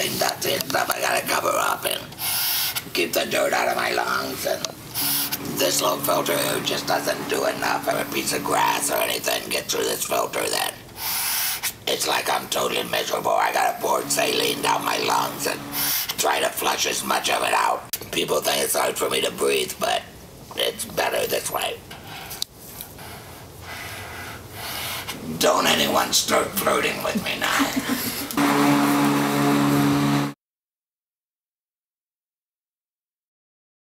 Tinta, pegare cover up and keep the dirt out of my lungs. And this little filter just doesn't do enough. If a piece of grass or anything gets through this filter, then it's like I'm totally miserable. I gotta pour saline down my lungs and try to flush as much of it out. People think it's hard for me to breathe, but it's better this way. Don't anyone start flirting with me now.